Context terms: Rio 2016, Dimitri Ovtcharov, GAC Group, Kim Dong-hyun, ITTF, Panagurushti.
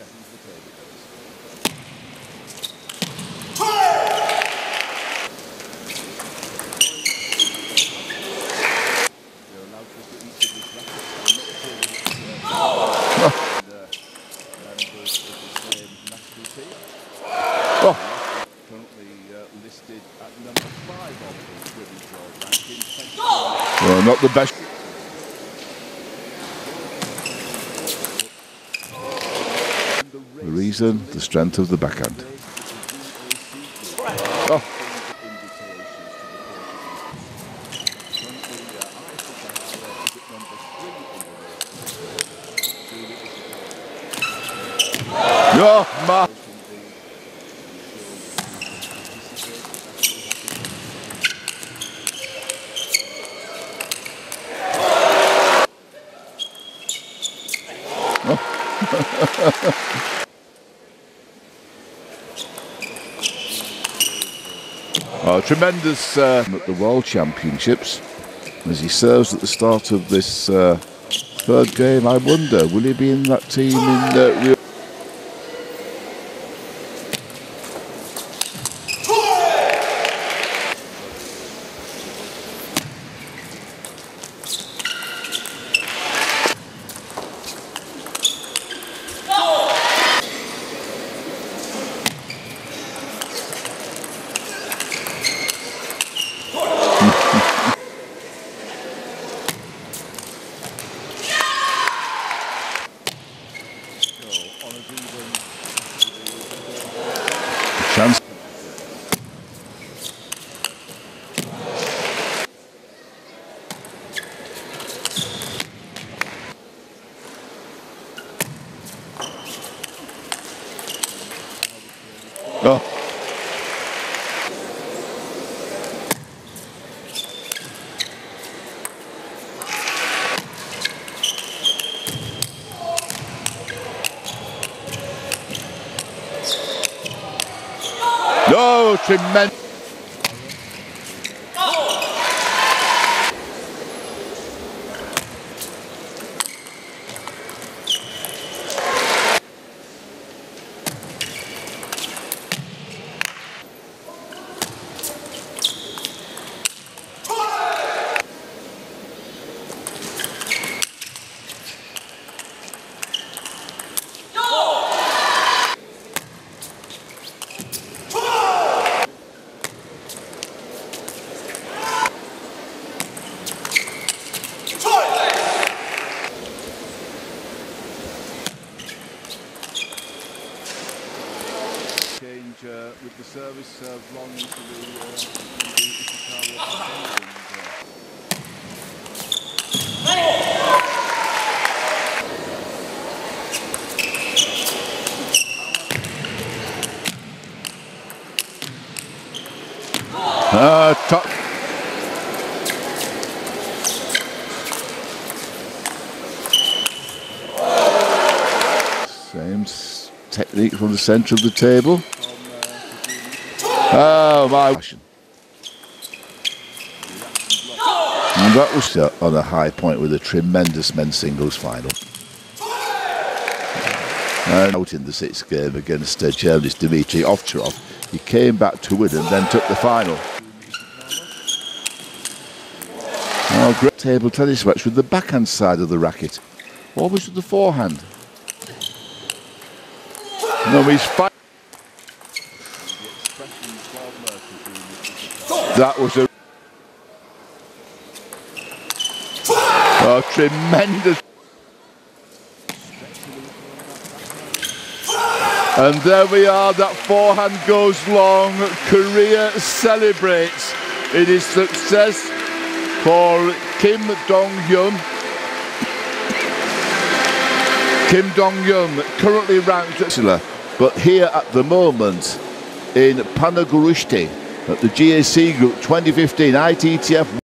Well, not the best. The reason, the strength of the backhand. Oh. Oh, my. Oh, tremendous at the World Championships. As he serves at the start of this third game, I wonder, will he be in that team in Rio? Chance. Oh. No, tremendous. Oh. With the service long into the top. Same technique from the centre of the table. Oh my! And that was on a high point with a tremendous men's singles final. And out in the sixth game against Germany's Dimitri Ovtcharov, he came back to win and then took the final. Oh, great table tennis match with the backhand side of the racket, always with the forehand. No, he's fighting. That was a tremendous. And there we are, that forehand goes long. Korea celebrates. It is success for Kim Dong-hyun. Kim Dong-hyun currently ranked, but here at the moment in Panagurushti at the GAC Group 2015 ITTF.